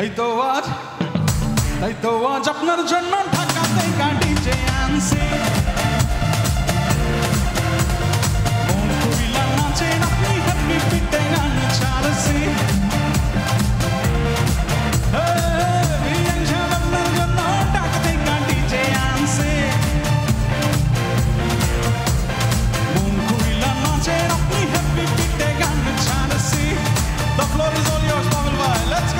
Hey, to watch, apnar janman thaka tega DJ Ansi. Mon kuila nache apni happy pite na nichalsi. Hey, yanja apnar janman thaka tega DJ Ansi. Mon kuila nache apni happy pite na nichalsi. The floor is all yours, Pavel bhai. Let's go.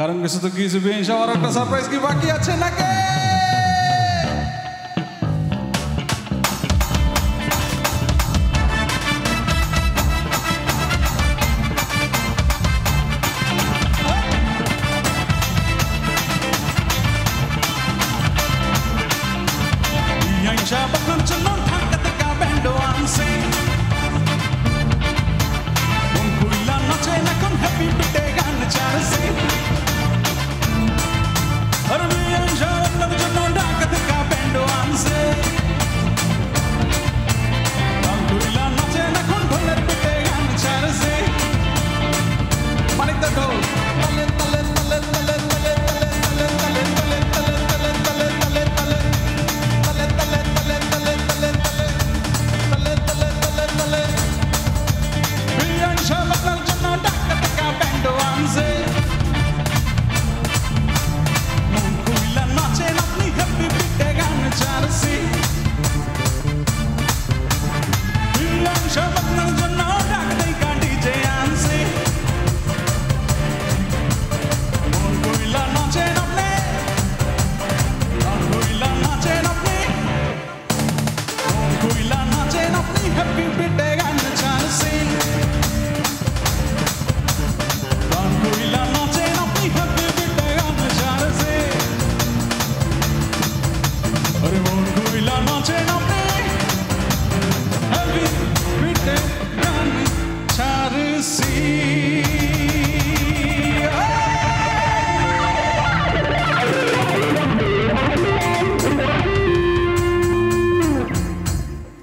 Karang Suzuki Zubain Shah और अपना surprise की बाकी अच्छे लगे।